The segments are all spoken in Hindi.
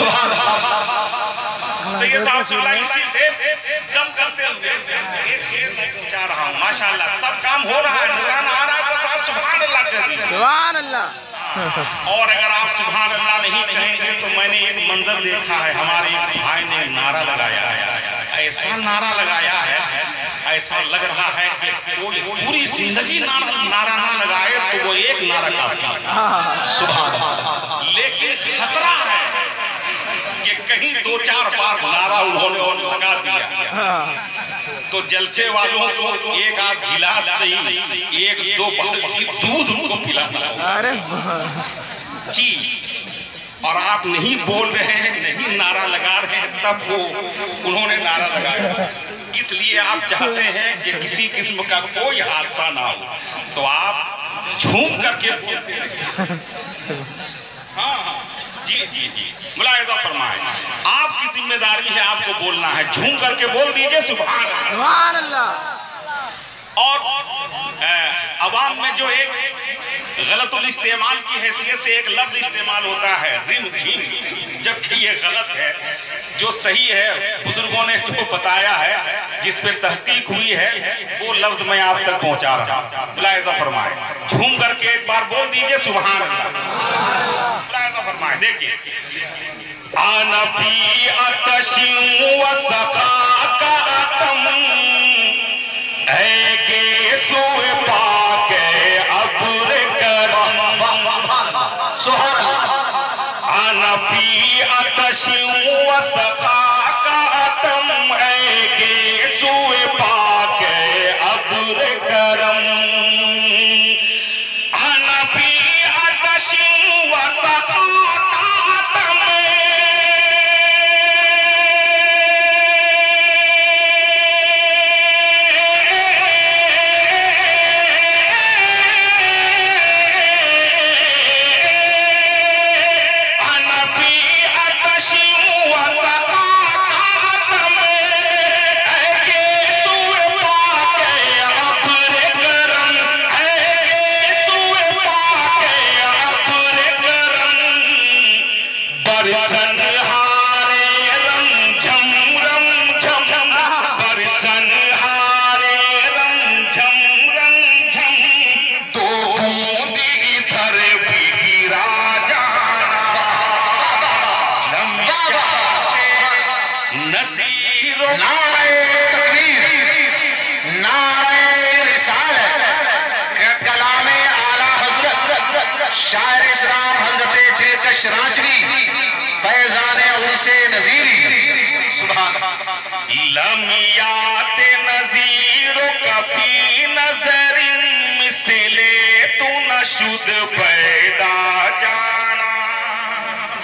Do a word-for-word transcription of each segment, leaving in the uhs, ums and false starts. सैयद साहब इसी से जम करते हुए एक शेर में पहुंचा रहा हूँ। माशाल्लाह सब काम हो रहा है, नुरान आ रहा है। आप सुभान अल्लाह कहिए, सुभान अल्लाह। और अगर आप सुभान अल्लाह नहीं कहेंगे तो मैंने एक मंजर देखा है, हमारे एक भाई ने नारा लगाया है, ऐसा नारा लगाया है, ऐसा लग रहा है कि कोई पूरी जिंदगी नारा नारा ना लगाए तो वो एक नारा का सुभान। लेकिन खतरा है कि कहीं दो चार बार नारा उन्होंने लगा दिया तो जलसे वालों को एक आध गिलास नहीं, एक दो बाल्टी दूध उनको पिलाना। अरे जी, और आप नहीं बोल रहे हैं, नहीं नारा लगा रहे हैं, तब वो उन्होंने नारा लगाया। इसलिए आप चाहते हैं कि किसी किस्म का कोई हादसा ना हो तो आप झूम करके बोलते हैं। हाँ हाँ जी जी जी, मुलायजा फरमाएं, आपकी जिम्मेदारी है, आपको बोलना है। झूम करके बोल दीजिए सुभान सुभान अल्लाह। और आवाम में जो एक गलतुल इस्तेमाल की हैसियत से एक लफ्ज इस्तेमाल होता है रिम झिम, जबकि ये गलत है। जो सही है बुजुर्गों ने जो बताया है, जिस पे तहकीक हुई है, वो लफ्ज मैं आप तक पहुंचा रहा हूं। मुलायजा फरमाएं, झूम करके एक बार बोल दीजिए सुभान अल्लाह। देखिए, आना भी आतशी व सखा का आतम ऐगे सुए पाके अबूर करम सुहार। आना भी आतशी व सखा का आतम ऐगे सुए पाके अबूर करम। दिलकश रांचवी फैजाने उसे नजीरी सुभान लमियाते नजीरो कभी नजर मिसले तू न शुद्ध पैदा जाना।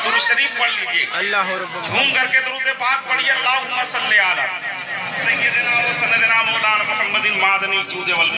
दुरूद शरीफ पढ़ लीजिए, अल्लाह झूम करके दुरूद पाक पढ़िए। अल्लाहुम्मा सल्ली अला सय्यदना व सनदना मौलाना मुहम्मदिन मादनी तूदे।